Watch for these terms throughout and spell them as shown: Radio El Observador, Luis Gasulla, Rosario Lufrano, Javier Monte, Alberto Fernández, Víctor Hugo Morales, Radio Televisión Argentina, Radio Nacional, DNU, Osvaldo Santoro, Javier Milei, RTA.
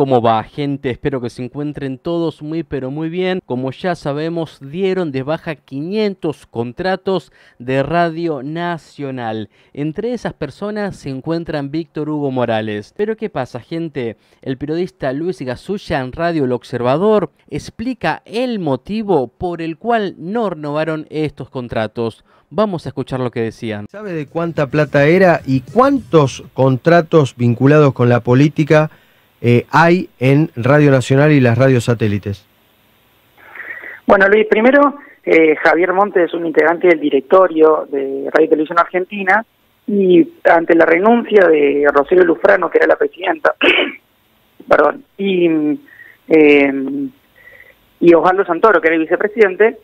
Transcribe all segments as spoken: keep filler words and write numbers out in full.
¿Cómo va, gente? Espero que se encuentren todos muy pero muy bien. Como ya sabemos, dieron de baja quinientos contratos de Radio Nacional. Entre esas personas se encuentran Víctor Hugo Morales. Pero ¿qué pasa, gente? El periodista Luis Gasulla en Radio El Observador explica el motivo por el cual no renovaron estos contratos. Vamos a escuchar lo que decían. ¿Sabe de cuánta plata era y cuántos contratos vinculados con la política eh, hay en Radio Nacional y las radios satélites? Bueno, Luis, primero, eh, Javier Monte es un integrante del directorio de Radio Televisión Argentina y ante la renuncia de Rosario Lufrano, que era la presidenta, perdón, y, eh, y Osvaldo Santoro, que era el vicepresidente,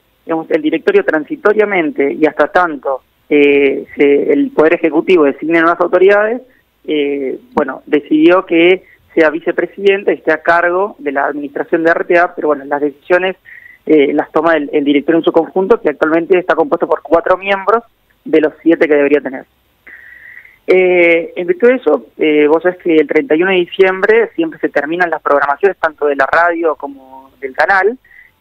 el directorio transitoriamente y hasta tanto eh, se, el Poder Ejecutivo designe nuevas autoridades, eh, bueno, decidió que sea vicepresidente y esté a cargo de la administración de R T A, pero bueno, las decisiones eh, las toma el, el directorio en su conjunto, que actualmente está compuesto por cuatro miembros de los siete que debería tener. Eh, en virtud de eso, eh, vos sabés que el treinta y uno de diciembre siempre se terminan las programaciones tanto de la radio como del canal,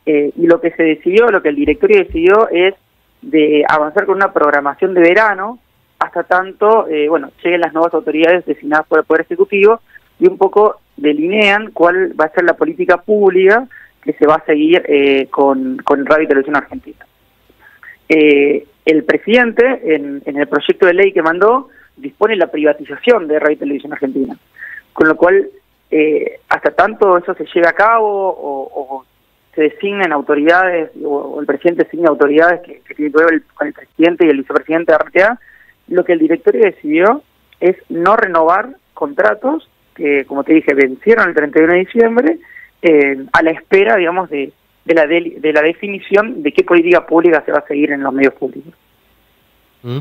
Eh, y lo que se decidió, lo que el directorio decidió es de avanzar con una programación de verano hasta tanto, eh, bueno, lleguen las nuevas autoridades designadas por el Poder Ejecutivo y un poco delinean cuál va a ser la política pública que se va a seguir eh, con, con Radio y Televisión Argentina. Eh, el presidente, en, en el proyecto de ley que mandó, dispone la privatización de Radio y Televisión Argentina, con lo cual, eh, hasta tanto eso se lleve a cabo o... o se designan autoridades, o el presidente designa autoridades que, que tienen que ver con el presidente y el vicepresidente de R T A, lo que el directorio decidió es no renovar contratos que, como te dije, vencieron el treinta y uno de diciembre, eh, a la espera, digamos, de, de, la de, de la definición de qué política pública se va a seguir en los medios públicos. Mm.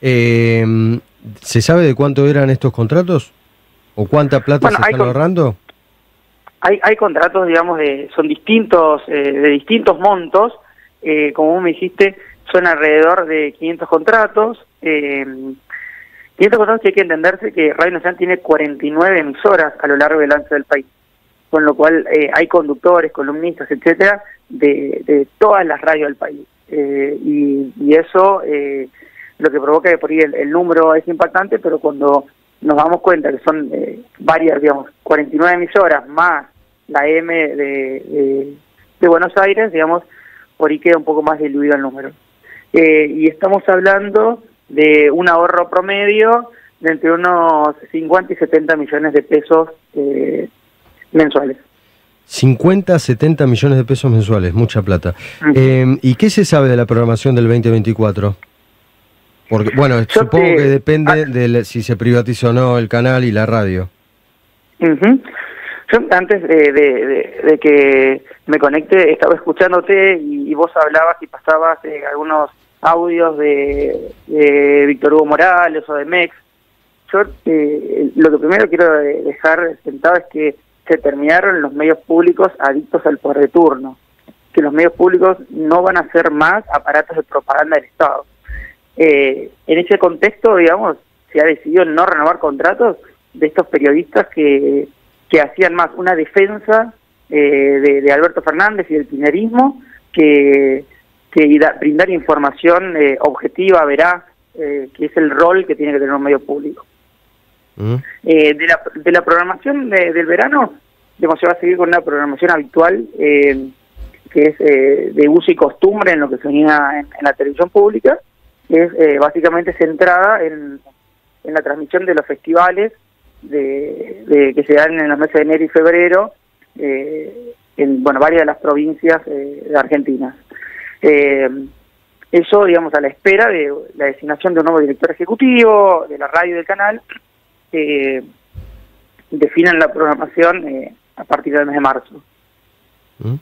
Eh, ¿Se sabe de cuánto eran estos contratos? ¿O cuánta plata bueno, se están ahorrando? Hay, hay contratos, digamos, de, son distintos, eh, de distintos montos, eh, como vos me dijiste, son alrededor de quinientos contratos. Eh, quinientos contratos que hay que entenderse que Radio Nacional tiene cuarenta y nueve emisoras a lo largo del ancho del país, con lo cual eh, hay conductores, columnistas, etcétera, de, de todas las radios del país. Eh, y, y eso eh, lo que provoca que por ahí el, el número es impactante, pero cuando nos damos cuenta que son eh, varias, digamos, cuarenta y nueve emisoras más la M de, de, de Buenos Aires, digamos, por ahí queda un poco más diluido el número. Eh, y estamos hablando de un ahorro promedio de entre unos cincuenta y setenta millones de pesos eh, mensuales. cincuenta, setenta millones de pesos mensuales, mucha plata. Uh-huh. eh, ¿Y qué se sabe de la programación del veinte veinticuatro? Porque, bueno, Yo supongo te... que depende ah. de si se privatizó o no el canal y la radio. Uh-huh. Yo antes de, de, de, de que me conecte estaba escuchándote y, y vos hablabas y pasabas eh, algunos audios de, de Víctor Hugo Morales o de Mex. Yo eh, lo que primero quiero dejar sentado es que se terminaron los medios públicos adictos al poder de turno, que los medios públicos no van a ser más aparatos de propaganda del Estado. Eh, en ese contexto, digamos, se ha decidido no renovar contratos de estos periodistas que, que hacían más una defensa eh, de, de Alberto Fernández y del kirchnerismo que, que da, brindar información eh, objetiva, veraz, eh, que es el rol que tiene que tener un medio público. ¿Mm? Eh, de, la, de la programación de, del verano, digamos, se va a seguir con una programación habitual eh, que es eh, de uso y costumbre en lo que se unía en, en la televisión pública, que es eh, básicamente centrada en, en la transmisión de los festivales de, de que se dan en los meses de enero y febrero eh, en bueno varias de las provincias eh, de Argentina. Eh, eso, digamos, a la espera de la designación de un nuevo director ejecutivo, de la radio y del canal, eh, definan la programación eh, a partir del mes de marzo. ¿Mm?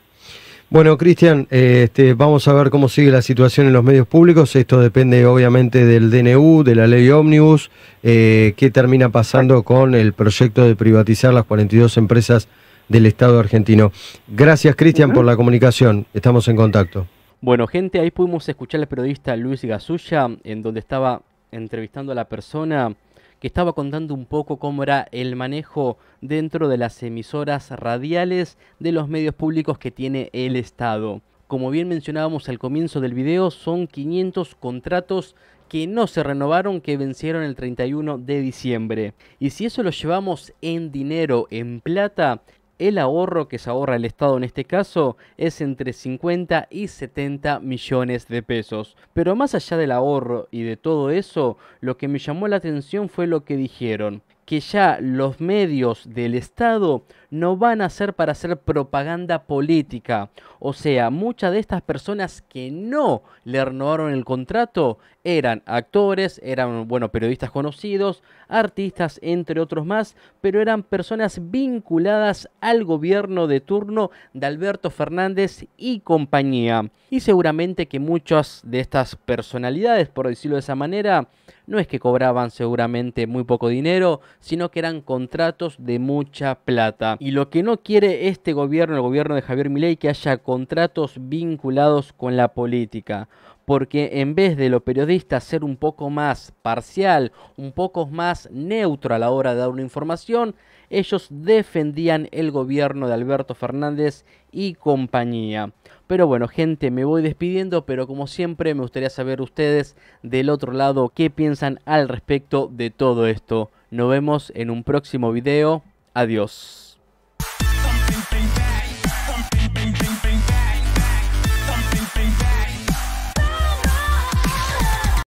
Bueno, Cristian, este, vamos a ver cómo sigue la situación en los medios públicos. Esto depende obviamente del D N U, de la ley ómnibus, eh, qué termina pasando con el proyecto de privatizar las cuarenta y dos empresas del Estado argentino. Gracias, Cristian, por la comunicación. Estamos en contacto. Bueno, gente, ahí pudimos escuchar al periodista Luis Gasulla, en donde estaba entrevistando a la persona que estaba contando un poco cómo era el manejo dentro de las emisoras radiales de los medios públicos que tiene el Estado. Como bien mencionábamos al comienzo del video, son quinientos contratos que no se renovaron, que vencieron el treinta y uno de diciembre. Y si eso lo llevamos en dinero, en plata, el ahorro que se ahorra el Estado en este caso es entre cincuenta y setenta millones de pesos. Pero más allá del ahorro y de todo eso, lo que me llamó la atención fue lo que dijeron, que ya los medios del Estado no van a ser para hacer propaganda política. O sea, muchas de estas personas que no le renovaron el contrato eran actores, eran bueno, periodistas conocidos, artistas, entre otros más, pero eran personas vinculadas al gobierno de turno de Alberto Fernández y compañía. Y seguramente que muchas de estas personalidades, por decirlo de esa manera, no es que cobraban seguramente muy poco dinero, sino que eran contratos de mucha plata. Y lo que no quiere este gobierno, el gobierno de Javier Milei, que haya contratos vinculados con la política. Porque en vez de los periodistas ser un poco más parcial, un poco más neutro a la hora de dar una información, ellos defendían el gobierno de Alberto Fernández y compañía. Pero bueno, gente, me voy despidiendo, pero como siempre me gustaría saber ustedes del otro lado qué piensan al respecto de todo esto. Nos vemos en un próximo video. Adiós.